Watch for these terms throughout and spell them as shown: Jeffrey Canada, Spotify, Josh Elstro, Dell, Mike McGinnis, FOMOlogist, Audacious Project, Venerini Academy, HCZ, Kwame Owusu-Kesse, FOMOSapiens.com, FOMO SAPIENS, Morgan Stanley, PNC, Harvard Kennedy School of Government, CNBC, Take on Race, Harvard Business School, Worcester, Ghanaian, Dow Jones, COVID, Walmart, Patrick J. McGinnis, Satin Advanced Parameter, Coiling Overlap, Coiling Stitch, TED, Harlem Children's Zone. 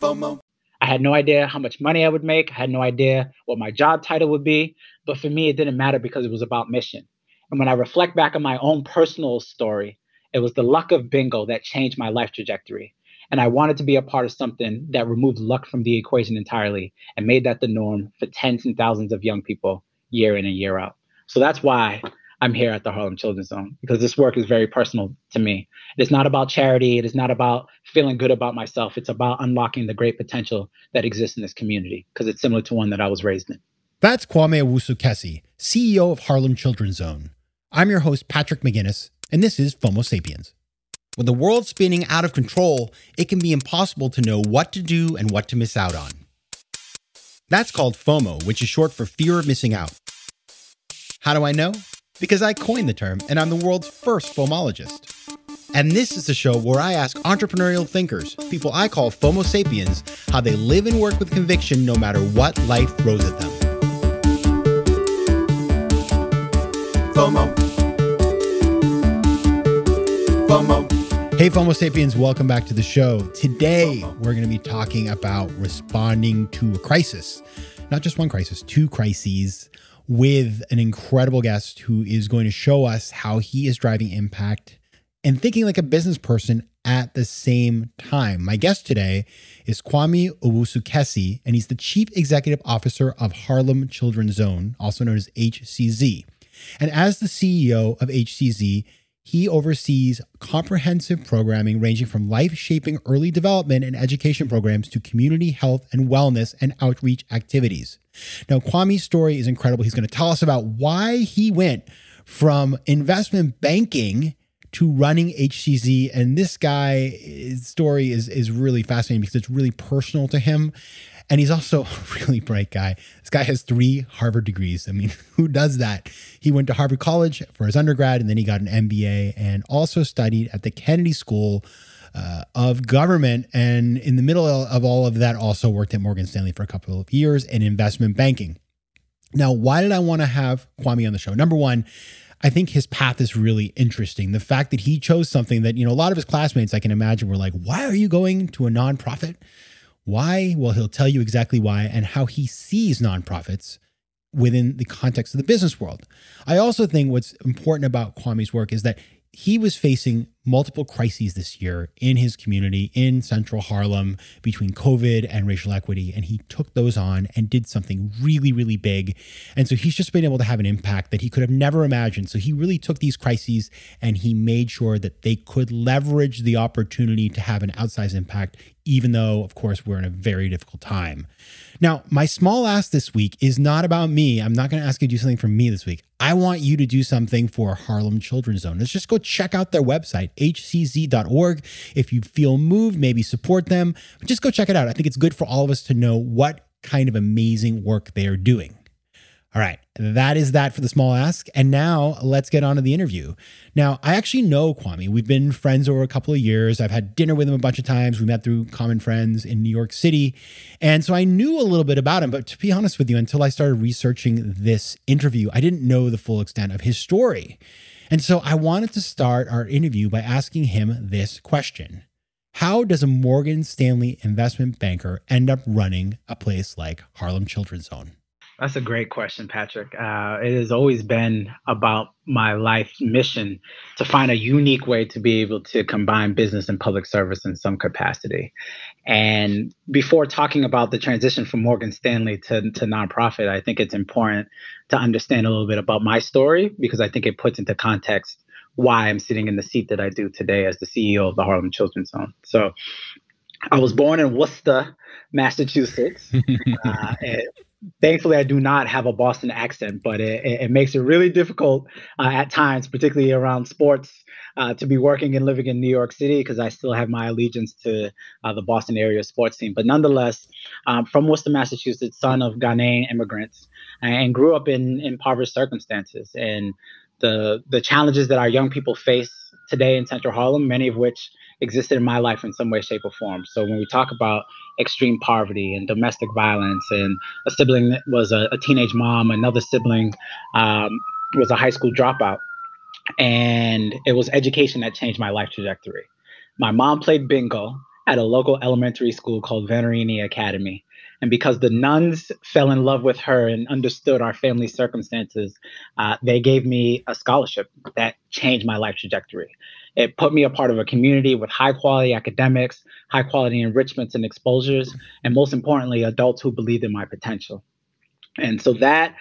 FOMO. I had no idea how much money I would make. I had no idea what my job title would be. But for me, it didn't matter because it was about mission. And when I reflect back on my own personal story, it was the luck of bingo that changed my life trajectory. And I wanted to be a part of something that removed luck from the equation entirely and made that the norm for tens and thousands of young people year in and year out. So that's why I'm here at the Harlem Children's Zone, because this work is very personal to me. It's not about charity. It is not about feeling good about myself. It's about unlocking the great potential that exists in this community, because it's similar to one that I was raised in. That's Kwame Owusu-Kesse, CEO of Harlem Children's Zone. I'm your host, Patrick McGinnis, and this is FOMO Sapiens. When the world's spinning out of control, it can be impossible to know what to do and what to miss out on. That's called FOMO, which is short for fear of missing out. How do I know? Because I coined the term, and I'm the world's first FOMologist. And this is the show where I ask entrepreneurial thinkers, people I call FOMO Sapiens, how they live and work with conviction no matter what life throws at them. FOMO. FOMO. Hey, FOMO Sapiens, welcome back to the show. Today, we're going to be talking about responding to a crisis. Not just one crisis, two crises, with an incredible guest who is going to show us how he is driving impact and thinking like a business person at the same time. My guest today is Kwame Owusu-Kesse, and he's the Chief Executive Officer of Harlem Children's Zone, also known as HCZ. And as the CEO of HCZ, he oversees comprehensive programming ranging from life-shaping early development and education programs to community health and wellness and outreach activities. Now, Kwame's story is incredible. He's going to tell us about why he went from investment banking to running HCZ. And this guy's story is really fascinating because it's really personal to him. And he's also a really bright guy. This guy has 3 Harvard degrees. I mean, who does that? He went to Harvard College for his undergrad, and then he got an MBA and also studied at the Kennedy School of Government. And in the middle of all of that, also worked at Morgan Stanley for a couple of years in investment banking. Now, why did I want to have Kwame on the show? Number one, I think his path is really interesting. The fact that he chose something that, you know, a lot of his classmates, I can imagine, were like, why are you going to a nonprofit? Why? Well, he'll tell you exactly why and how he sees nonprofits within the context of the business world. I also think what's important about Kwame's work is that he was facing multiple crises this year in his community, in Central Harlem, between COVID and racial equity, and he took those on and did something really, really big. And so he's just been able to have an impact that he could have never imagined. So he really took these crises and he made sure that they could leverage the opportunity to have an outsized impact, even though, of course, we're in a very difficult time. Now, my small ask this week is not about me. I'm not going to ask you to do something for me this week. I want you to do something for Harlem Children's Zone. Let's just go check out their website, hcz.org. If you feel moved, maybe support them. But just go check it out. I think it's good for all of us to know what kind of amazing work they are doing. All right, that is that for the small ask. And now let's get on to the interview. Now, I actually know Kwame. We've been friends over a couple of years. I've had dinner with him a bunch of times. We met through common friends in New York City. And so I knew a little bit about him. But to be honest with you, until I started researching this interview, I didn't know the full extent of his story. And so I wanted to start our interview by asking him this question. How does a Morgan Stanley investment banker end up running a place like Harlem Children's Zone? That's a great question, Patrick. It has always been about my life mission to find a unique way to be able to combine business and public service in some capacity. And before talking about the transition from Morgan Stanley to nonprofit, I think it's important to understand a little bit about my story, because I think it puts into context why I'm sitting in the seat that I do today as the CEO of the Harlem Children's Zone. So I was born in Worcester, Massachusetts. Thankfully, I do not have a Boston accent, but it makes it really difficult at times, particularly around sports, to be working and living in New York City, because I still have my allegiance to the Boston area sports team. But nonetheless, from Worcester, Massachusetts, son of Ghanaian immigrants, and grew up in impoverished circumstances. And the challenges that our young people face today in Central Harlem, many of which existed in my life in some way, shape, or form. So when we talk about extreme poverty and domestic violence, and a sibling that was a teenage mom, another sibling was a high school dropout, and it was education that changed my life trajectory. My mom played bingo at a local elementary school called Venerini Academy. And because the nuns fell in love with her and understood our family circumstances, they gave me a scholarship that changed my life trajectory. It put me a part of a community with high quality academics, high quality enrichments and exposures, and most importantly, adults who believed in my potential. And so that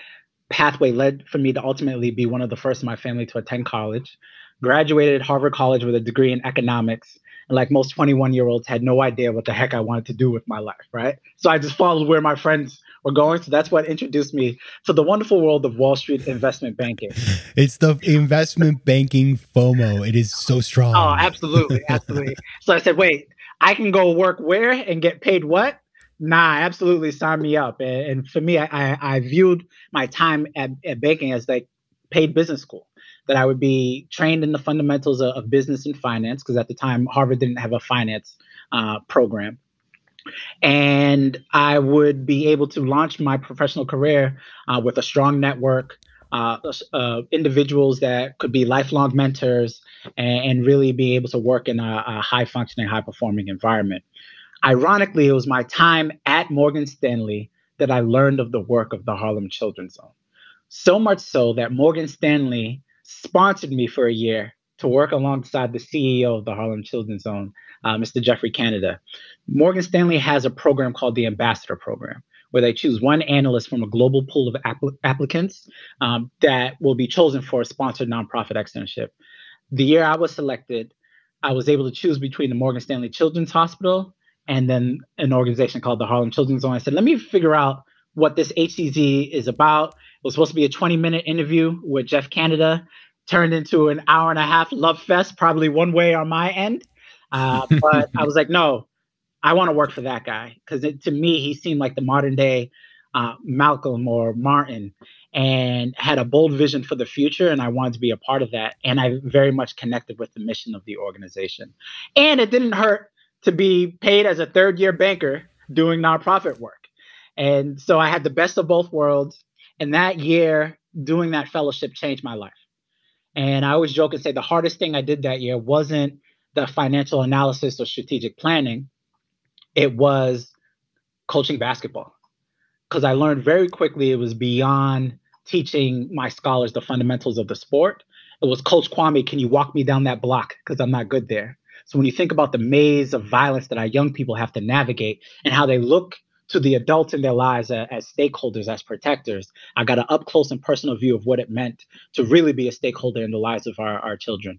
pathway led for me to ultimately be one of the first in my family to attend college, graduated Harvard College with a degree in economics, and like most 21-year-olds had no idea what the heck I wanted to do with my life, right? So I just followed where my friends were going. So that's what introduced me to the wonderful world of Wall Street investment banking. It's the investment banking FOMO. It is so strong. Oh, absolutely. Absolutely. So I said, wait, I can go work where and get paid what? Nah, absolutely. Sign me up. And for me, I viewed my time at banking as like paid business school, that I would be trained in the fundamentals of business and finance, because at the time, Harvard didn't have a finance program. And I would be able to launch my professional career with a strong network, individuals that could be lifelong mentors, and really be able to work in a high-functioning, high-performing environment. Ironically, it was my time at Morgan Stanley that I learned of the work of the Harlem Children's Zone. So much so that Morgan Stanley sponsored me for a year to work alongside the CEO of the Harlem Children's Zone, Mr. Jeffrey Canada. Morgan Stanley has a program called the Ambassador Program, where they choose one analyst from a global pool of applicants that will be chosen for a sponsored nonprofit externship. The year I was selected, I was able to choose between the Morgan Stanley Children's Hospital and then an organization called the Harlem Children's Zone. I said, let me figure out what this HCZ is about. It was supposed to be a 20-minute interview with Jeff Canada. Turned into an hour-and-a-half love fest, probably one way on my end. But I was like, no, I want to work for that guy, because to me, he seemed like the modern-day Malcolm or Martin, and had a bold vision for the future, and I wanted to be a part of that. And I very much connected with the mission of the organization. And it didn't hurt to be paid as a third-year banker doing nonprofit work. And so I had the best of both worlds. And that year, doing that fellowship changed my life. And I always joke and say the hardest thing I did that year wasn't the financial analysis or strategic planning. It was coaching basketball, because I learned very quickly it was beyond teaching my scholars the fundamentals of the sport. It was, Coach Kwame, can you walk me down that block, because I'm not good there. So when you think about the maze of violence that our young people have to navigate and how they look to the adults in their lives as stakeholders, as protectors, I got an up close and personal view of what it meant to really be a stakeholder in the lives of our children.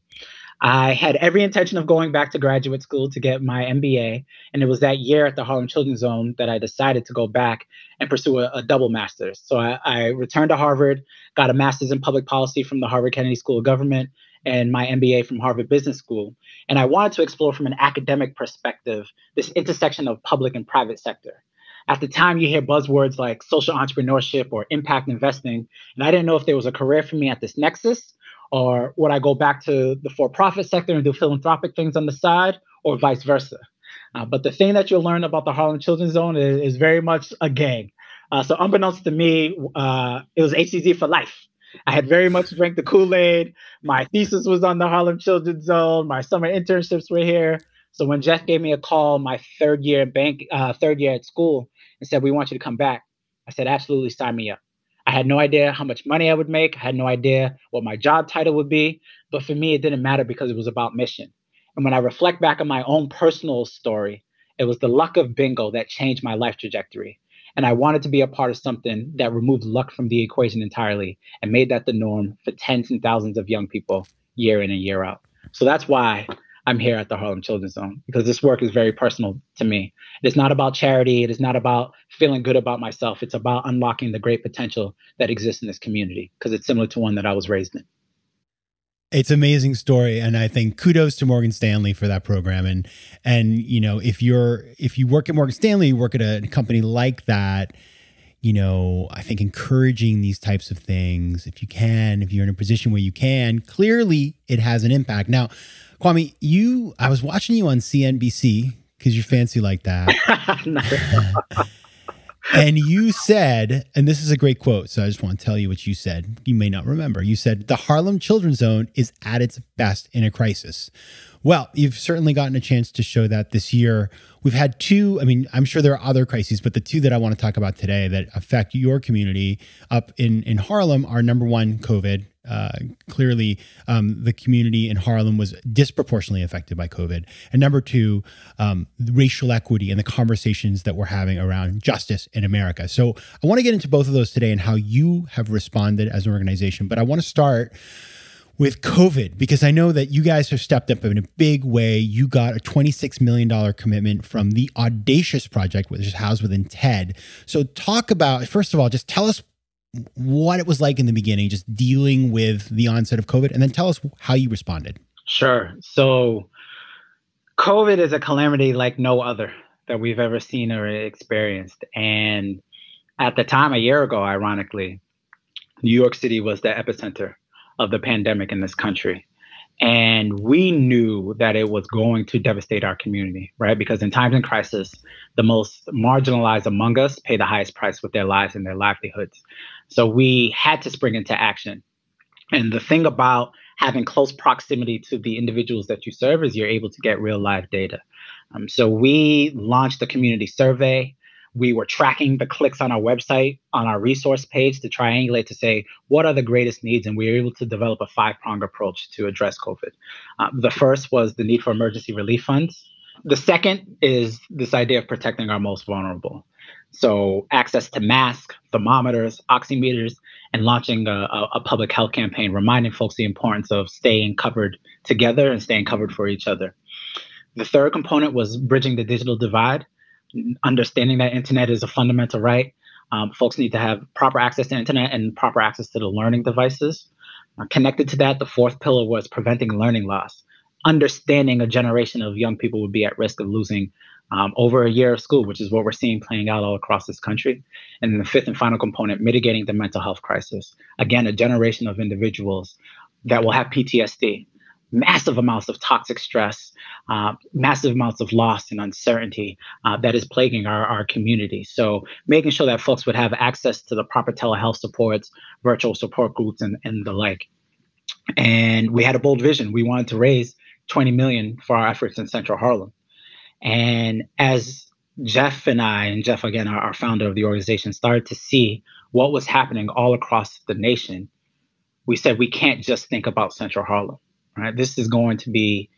I had every intention of going back to graduate school to get my MBA. And it was that year at the Harlem Children's Zone that I decided to go back and pursue a double master's. So I returned to Harvard, got a master's in public policy from the Harvard Kennedy School of Government, and my MBA from Harvard Business School. And I wanted to explore from an academic perspective this intersection of public and private sector. At the time, you hear buzzwords like social entrepreneurship or impact investing, and I didn't know if there was a career for me at this nexus, or would I go back to the for-profit sector and do philanthropic things on the side, or vice versa. But the thing that you'll learn about the Harlem Children's Zone is very much a gang. So unbeknownst to me, it was HCZ for life. I had very much drank the Kool-Aid. My thesis was on the Harlem Children's Zone. My summer internships were here. So when Jeff gave me a call my third year at school, and said, we want you to come back, I said, absolutely, sign me up. I had no idea how much money I would make. I had no idea what my job title would be. But for me, it didn't matter, because it was about mission. And when I reflect back on my own personal story, it was the luck of bingo that changed my life trajectory. And I wanted to be a part of something that removed luck from the equation entirely and made that the norm for tens and thousands of young people year in and year out. So that's why I'm here at the Harlem Children's Zone, because this work is very personal to me. It's not about charity. It is not about feeling good about myself. It's about unlocking the great potential that exists in this community, because it's similar to one that I was raised in. It's an amazing story. And I think kudos to Morgan Stanley for that program. And you know, if you work at Morgan Stanley, you work at a company like that, you know, I think encouraging these types of things, if you can, if you're in a position where you can, clearly it has an impact. Now, Kwame, I was watching you on CNBC, because you're fancy like that. And you said, and this is a great quote, so I just want to tell you what you said. You may not remember. You said, the Harlem Children's Zone is at its best in a crisis. Well, you've certainly gotten a chance to show that this year. We've had two, I mean, I'm sure there are other crises, but the two that I want to talk about today that affect your community up in Harlem are, number one, COVID. Clearly, the community in Harlem was disproportionately affected by COVID. And number two, racial equity and the conversations that we're having around justice in America. So I want to get into both of those today and how you have responded as an organization. But I want to start with COVID, because I know that you guys have stepped up in a big way. You got a $26 million commitment from the Audacious Project, which is housed within TED. So talk about, first of all, just tell us what it was like in the beginning, just dealing with the onset of COVID, and then tell us how you responded. Sure. So COVID is a calamity like no other that we've ever seen or experienced. And at the time, a year ago, ironically, New York City was the epicenter of the pandemic in this country. And we knew that it was going to devastate our community, right? Because in times in crisis, the most marginalized among us pay the highest price with their lives and their livelihoods. So we had to spring into action. And the thing about having close proximity to the individuals that you serve is you're able to get real live data. So we launched a community survey. We were tracking the clicks on our website, on our resource page, to triangulate to say, what are the greatest needs? And we were able to develop a five-pronged approach to address COVID. The first was the need for emergency relief funds. The second is this idea of protecting our most vulnerable. So access to masks, thermometers, oximeters, and launching a public health campaign, reminding folks the importance of staying covered together and staying covered for each other. The third component was bridging the digital divide. Understanding that internet is a fundamental right. Folks need to have proper access to internet and proper access to the learning devices. Connected to that, the fourth pillar was preventing learning loss. Understanding a generation of young people would be at risk of losing over a year of school, which is what we're seeing playing out all across this country. And then the fifth and final component, mitigating the mental health crisis. Again, a generation of individuals that will have PTSD. Massive amounts of toxic stress, massive amounts of loss and uncertainty that is plaguing our community. So making sure that folks would have access to the proper telehealth supports, virtual support groups, and the like. And we had a bold vision. We wanted to raise $20 million for our efforts in Central Harlem. And as Jeff and I, and Jeff again, our founder of the organization, started to see what was happening all across the nation, we said, we can't just think about Central Harlem. Right? This is going to be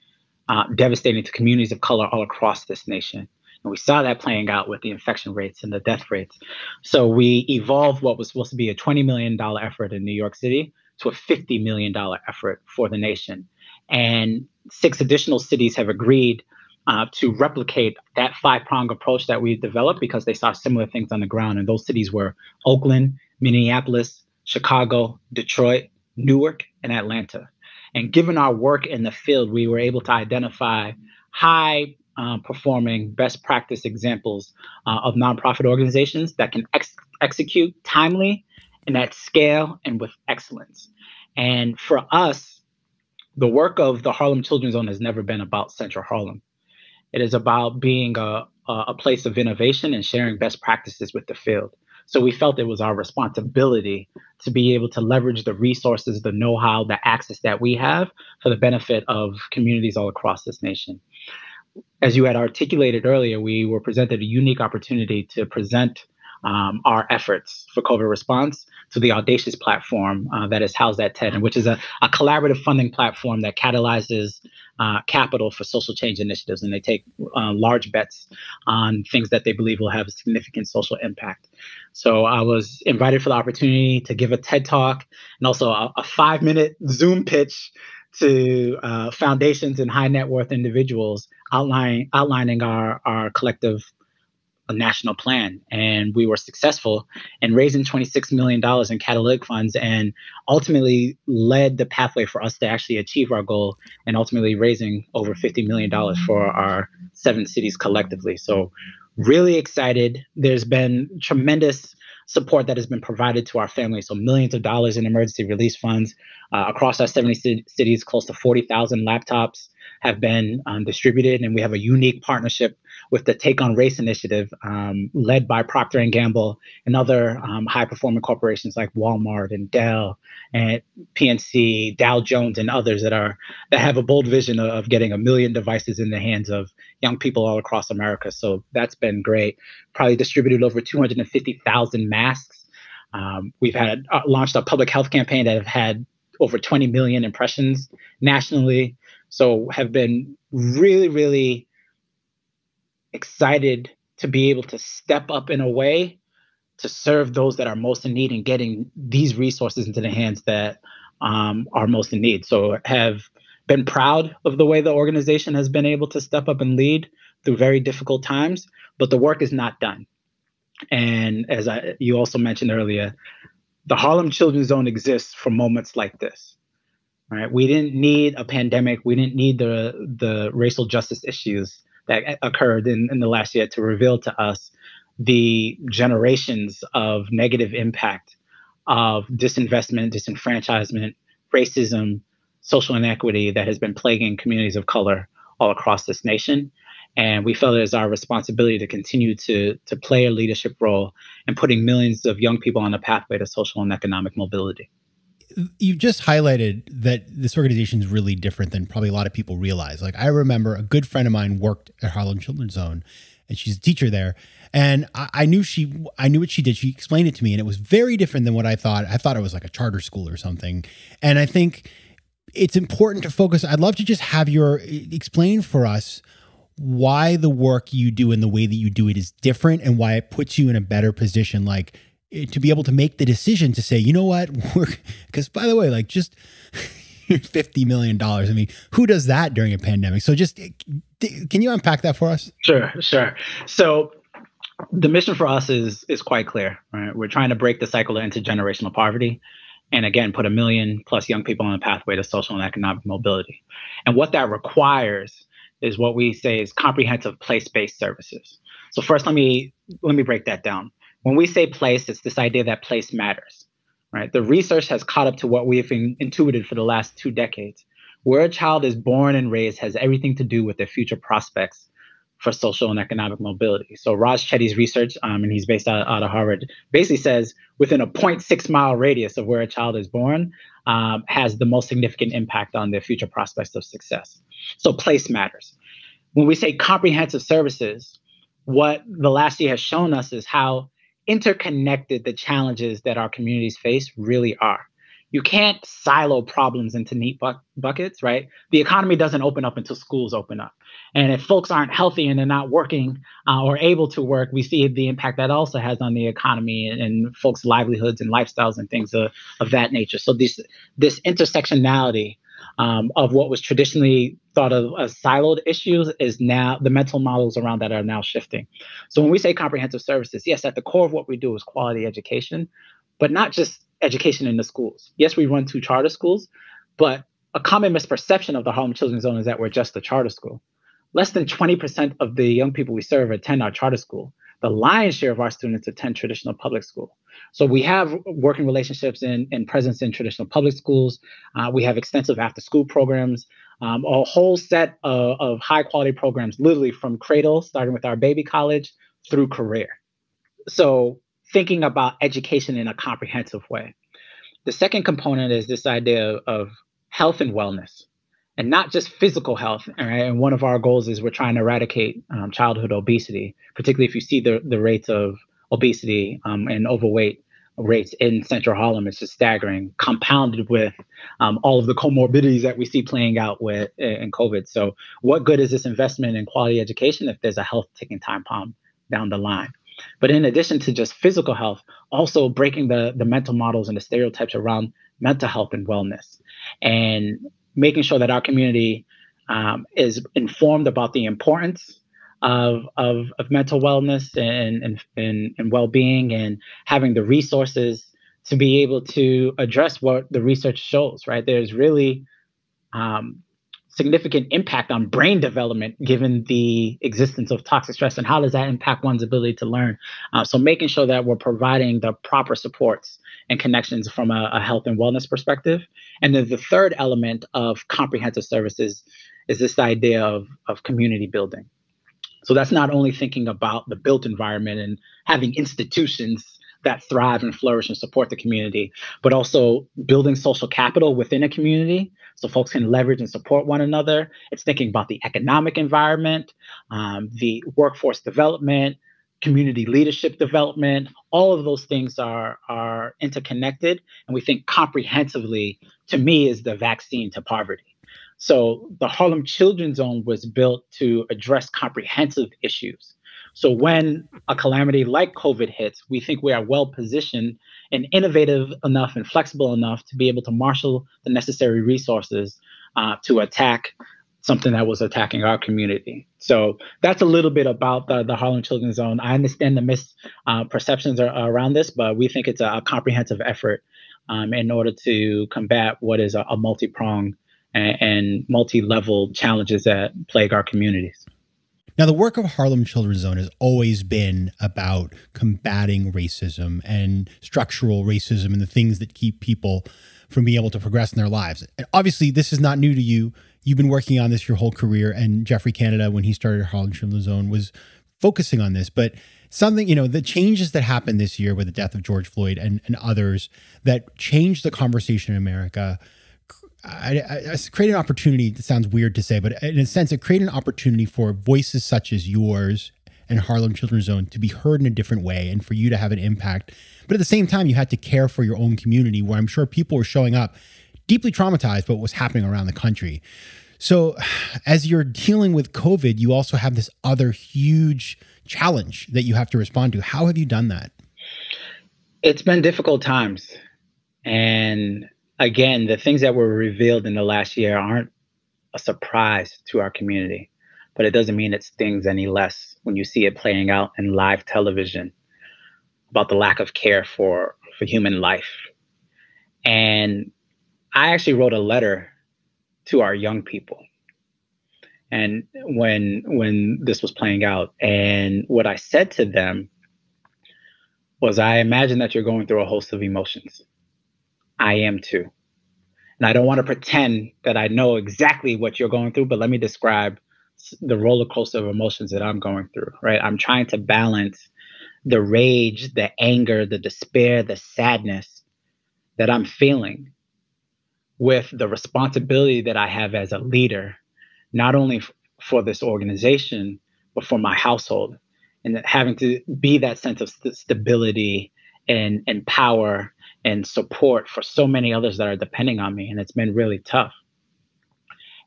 devastating to communities of color all across this nation. And we saw that playing out with the infection rates and the death rates. So we evolved what was supposed to be a $20 million effort in New York City to a $50 million effort for the nation. And six additional cities have agreed to replicate that five-pronged approach that we developed because they saw similar things on the ground. And those cities were Oakland, Minneapolis, Chicago, Detroit, Newark, and Atlanta. And given our work in the field, we were able to identify high-performing best practice examples of nonprofit organizations that can execute timely and at scale and with excellence. And for us, the work of the Harlem Children's Zone has never been about Central Harlem. It is about being a place of innovation and sharing best practices with the field. So we felt it was our responsibility to be able to leverage the resources, the know-how, the access that we have for the benefit of communities all across this nation. As you had articulated earlier, we were presented a unique opportunity to present our efforts for COVID response to the Audacious platform that is housed at TED, which is a collaborative funding platform that catalyzes capital for social change initiatives. And they take large bets on things that they believe will have a significant social impact. So I was invited for the opportunity to give a TED talk and also a 5-minute Zoom pitch to foundations and high net worth individuals outlining our collective national plan. And we were successful in raising $26 million in catalytic funds and ultimately led the pathway for us to actually achieve our goal and ultimately raising over $50 million for our 7 cities collectively. So really excited. There's been tremendous support that has been provided to our families. So millions of dollars in emergency release funds across our 70 cities, close to 40,000 laptops have been distributed. And we have a unique partnership with the Take on Race initiative led by Procter & Gamble and other high-performing corporations like Walmart and Dell and PNC, Dow Jones, and others that have a bold vision of getting 1 million devices in the hands of young people all across America. So that's been great. Probably distributed over 250,000 masks. We've had launched a public health campaign that have had over 20 million impressions nationally. So have been really, really excited to be able to step up in a way to serve those that are most in need and getting these resources into the hands that are most in need. So have been proud of the way the organization has been able to step up and lead through very difficult times, but the work is not done. And as you also mentioned earlier, the Harlem Children's Zone exists for moments like this. Right? We didn't need a pandemic. We didn't need the racial justice issues that occurred in the last year to reveal to us the generations of negative impact of disinvestment, disenfranchisement, racism, social inequity that has been plaguing communities of color all across this nation. And we felt it is our responsibility to continue to play a leadership role in putting millions of young people on a pathway to social and economic mobility. You've just highlighted that this organization is really different than probably a lot of people realize. Like, I remember a good friend of mine worked at Harlem Children's Zone, and she's a teacher there. And I knew what she did. She explained it to me, and it was very different than what I thought. I thought it was like a charter school or something. And I think it's important to focus. I'd love to just have explain for us why the work you do and the way that you do it is different and why it puts you in a better position, like to be able to make the decision to say, you know what, because by the way, like just $50 million. I mean, who does that during a pandemic? So just, can you unpack that for us? Sure. So the mission for us is quite clear, right? We're trying to break the cycle of intergenerational poverty. And again, put 1 million plus young people on a pathway to social and economic mobility. And what that requires is what we say is comprehensive place-based services. So first, let me break that down. When we say place, it's this idea that place matters, right? The research has caught up to what we've intuited for the last 2 decades. Where a child is born and raised has everything to do with their future prospects for social and economic mobility. So Raj Chetty's research, and he's based out of Harvard, basically says within a 0.6-mile radius of where a child is born has the most significant impact on their future prospects of success. So place matters. When we say comprehensive services, what the last year has shown us is how interconnected the challenges that our communities face really are. You can't silo problems into neat buckets, right? The economy doesn't open up until schools open up. And if folks aren't healthy and they're not working or able to work, we see the impact that also has on the economy and folks' livelihoods and lifestyles and things of that nature. So this intersectionality of what was traditionally thought of as siloed issues is now the mental models around that are now shifting. So when we say comprehensive services, yes, at the core of what we do is quality education, but not just education in the schools. Yes, we run 2 charter schools, but a common misperception of the Harlem Children's Zone is that we're just a charter school. Less than 20% of the young people we serve attend our charter school. The lion's share of our students attend traditional public school. So we have working relationships and presence in traditional public schools. We have extensive after-school programs, a whole set of high-quality programs, literally from cradle, starting with our baby college, through career. So thinking about education in a comprehensive way. The second component is this idea of health and wellness. And not just physical health, right? And one of our goals is we're trying to eradicate childhood obesity, particularly if you see the rates of obesity and overweight rates in Central Harlem. It's just staggering, compounded with all of the comorbidities that we see playing out with in COVID. So what good is this investment in quality education if there's a health ticking time bomb down the line? But in addition to just physical health, also breaking the mental models and the stereotypes around mental health and wellness. And making sure that our community is informed about the importance of mental wellness and well-being and having the resources to be able to address what the research shows, right? There's really significant impact on brain development given the existence of toxic stress, and how does that impact one's ability to learn? So making sure that we're providing the proper supports and connections from a health and wellness perspective. And then the third element of comprehensive services is this idea of community building. So that's not only thinking about the built environment and having institutions that thrive and flourish and support the community, but also building social capital within a community so folks can leverage and support one another. It's thinking about the economic environment, the workforce development, community leadership development. All of those things are interconnected. And we think comprehensively, to me, is the vaccine to poverty. So the Harlem Children's Zone was built to address comprehensive issues. So when a calamity like COVID hits, we think we are well positioned and innovative enough and flexible enough to be able to marshal the necessary resources to attack something that was attacking our community. So that's a little bit about the Harlem Children's Zone. I understand the misperceptions around this, but we think it's a comprehensive effort in order to combat what is a multi-pronged and multi-level challenges that plague our communities. Now, the work of Harlem Children's Zone has always been about combating racism and structural racism and the things that keep people from being able to progress in their lives. And obviously, this is not new to you. You've been working on this your whole career. And Jeffrey Canada, when he started Harlem Children's Zone, was focusing on this. But something, you know, the changes that happened this year with the death of George Floyd and others that changed the conversation in America, I create an opportunity that sounds weird to say, but in a sense, it created an opportunity for voices such as yours and Harlem Children's Zone to be heard in a different way and for you to have an impact. But at the same time, you had to care for your own community, where I'm sure people were showing up deeply traumatized by what was happening around the country. So as you're dealing with COVID, you also have this other huge challenge that you have to respond to. How have you done that? It's been difficult times. And again, the things that were revealed in the last year aren't a surprise to our community, but it doesn't mean it stings any less when you see it playing out in live television about the lack of care for human life. And I actually wrote a letter to our young people, and when this was playing out, and what I said to them was, I imagine that you're going through a host of emotions. I am too. And I don't want to pretend that I know exactly what you're going through, but let me describe the roller coaster of emotions that I'm going through, right? I'm trying to balance the rage, the anger, the despair, the sadness that I'm feeling with the responsibility that I have as a leader, not only for this organization, but for my household, and that having to be that sense of stability and power and support for so many others that are depending on me. And it's been really tough.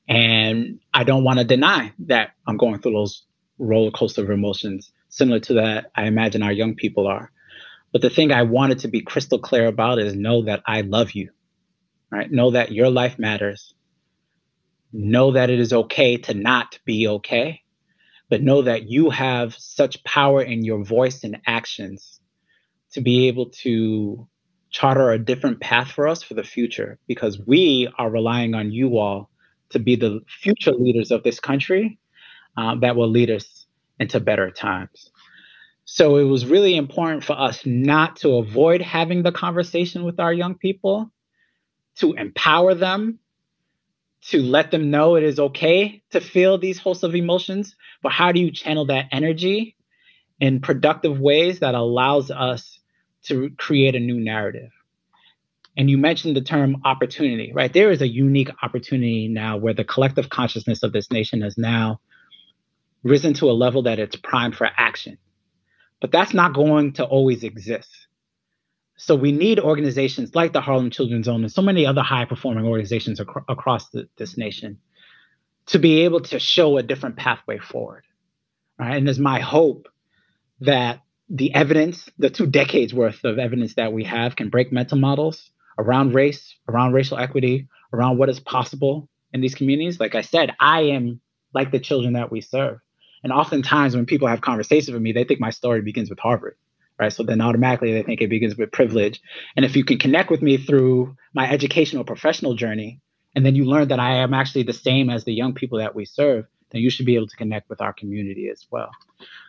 And I don't want to deny that I'm going through those roller coaster of emotions, similar to that I imagine our young people are. But the thing I wanted to be crystal clear about is, know that I love you, right? Know that your life matters. Know that it is okay to not be okay, but know that you have such power in your voice and actions to be able to charter a different path for us for the future, because we are relying on you all to be the future leaders of this country that will lead us into better times. So it was really important for us not to avoid having the conversation with our young people, to empower them, to let them know it is okay to feel these hosts of emotions, but how do you channel that energy in productive ways that allows us to create a new narrative? And you mentioned the term opportunity, right? There is a unique opportunity now where the collective consciousness of this nation has now risen to a level that it's primed for action. But that's not going to always exist. So we need organizations like the Harlem Children's Zone and so many other high-performing organizations across this nation to be able to show a different pathway forward, right? And it's my hope that the evidence, the 2 decades worth of evidence that we have, can break mental models around race, around racial equity, around what is possible in these communities. Like I said, I am like the children that we serve. And oftentimes when people have conversations with me, they think my story begins with Harvard, right? So then automatically they think it begins with privilege. And if you can connect with me through my educational professional journey, and then you learn that I am actually the same as the young people that we serve, then you should be able to connect with our community as well.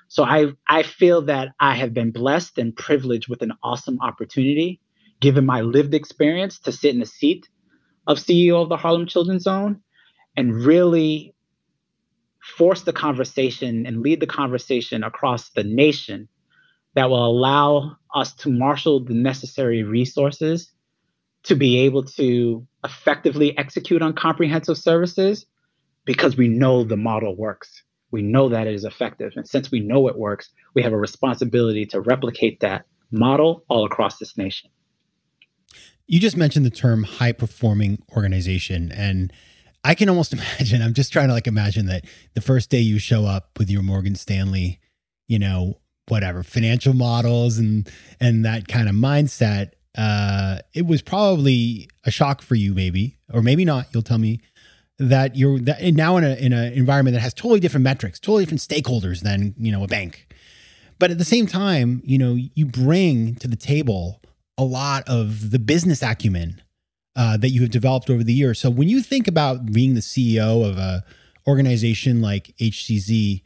So I feel that I have been blessed and privileged with an awesome opportunity, given my lived experience, to sit in the seat of CEO of the Harlem Children's Zone and really force the conversation and lead the conversation across the nation that will allow us to marshal the necessary resources to be able to effectively execute on comprehensive services, because we know the model works. We know that it is effective. And since we know it works, we have a responsibility to replicate that model all across this nation. You just mentioned the term high-performing organization, and I can almost imagine, I'm just trying to like imagine that the first day you show up with your Morgan Stanley, you know, whatever, financial models and that kind of mindset, it was probably a shock for you maybe, or maybe not, you'll tell me, that you're now in an environment that has totally different metrics, totally different stakeholders than, you know, a bank. But at the same time, you know, you bring to the table a lot of the business acumen that you have developed over the years. So when you think about being the CEO of a organization like HCZ,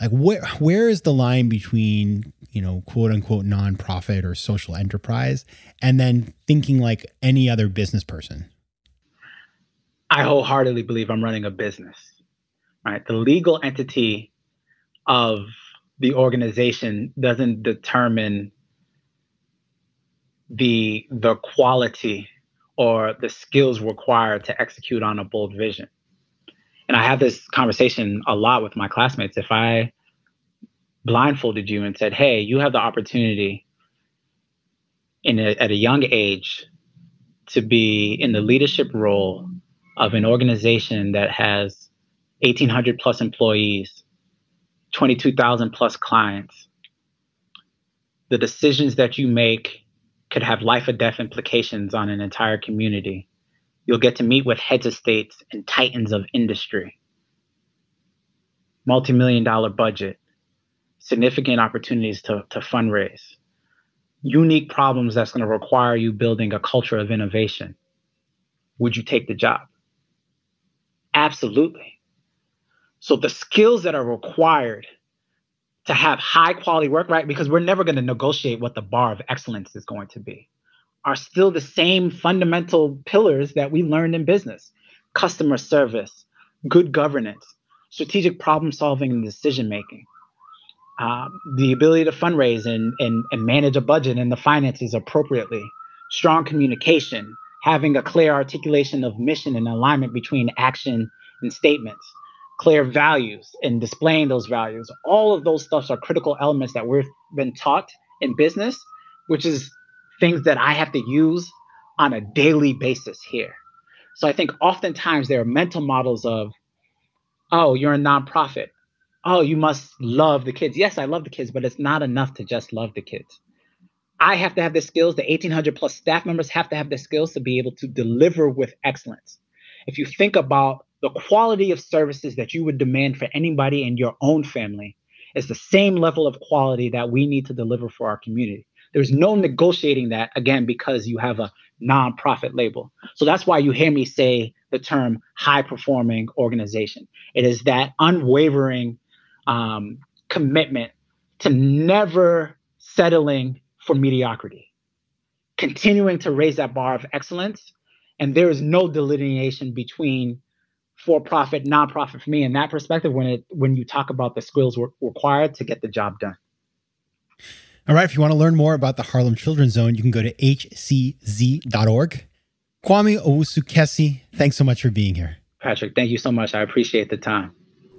like where is the line between, you know, quote unquote nonprofit or social enterprise, and then thinking like any other business person? I wholeheartedly believe I'm running a business, right? The legal entity of the organization doesn't determine the quality or the skills required to execute on a bold vision. And I have this conversation a lot with my classmates. If I blindfolded you and said, hey, you have the opportunity at a young age to be in the leadership role of an organization that has 1,800 plus employees, 22,000 plus clients, the decisions that you make could have life or death implications on an entire community. You'll get to meet with heads of states and titans of industry, multi-million-dollar budget, significant opportunities to fundraise, unique problems that's going to require you building a culture of innovation. Would you take the job? Absolutely. So the skills that are required to have high quality work, right? Because we're never going to negotiate what the bar of excellence is going to be, are still the same fundamental pillars that we learned in business: customer service, good governance, strategic problem solving and decision making, the ability to fundraise and manage a budget and the finances appropriately, strong communication, having a clear articulation of mission and alignment between action and statements, clear values and displaying those values. All of those stuffs are critical elements that we've been taught in business, which is things that I have to use on a daily basis here. So I think oftentimes there are mental models of, oh, you're a nonprofit. Oh, you must love the kids. Yes, I love the kids, but it's not enough to just love the kids. I have to have the skills. The 1,800 plus staff members have to have the skills to be able to deliver with excellence. If you think about the quality of services that you would demand for anybody in your own family is the same level of quality that we need to deliver for our community. There's no negotiating that, again, because you have a nonprofit label. So that's why you hear me say the term high-performing organization. It is that unwavering commitment to never settling for mediocrity, continuing to raise that bar of excellence, and there is no delineation between for-profit, nonprofit for me in that perspective when you talk about the skills required to get the job done. All right, if you want to learn more about the Harlem Children's Zone, you can go to hcz.org. Kwame Owusu-Kesse, thanks so much for being here. Patrick, thank you so much. I appreciate the time.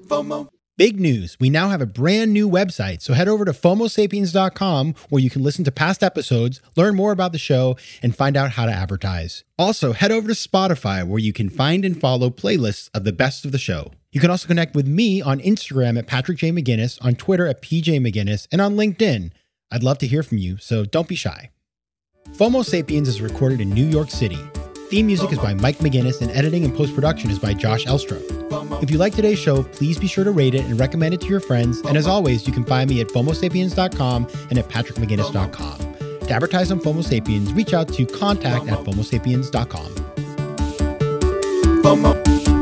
FOMO. Big news. We now have a brand new website. So head over to FOMOSapiens.com where you can listen to past episodes, learn more about the show, and find out how to advertise. Also, head over to Spotify where you can find and follow playlists of the best of the show. You can also connect with me on Instagram at Patrick J. McGinnis, on Twitter at PJ McGinnis, and on LinkedIn. I'd love to hear from you, so don't be shy. FOMO Sapiens is recorded in New York City. Theme music is by Mike McGinnis, and editing and post-production is by Josh Elstro. If you like today's show, please be sure to rate it and recommend it to your friends. And as always, you can find me at FOMOSapiens.com and at PatrickMcGinnis.com. To advertise on FOMO Sapiens, reach out to contact@FOMOSapiens.com. FOMO.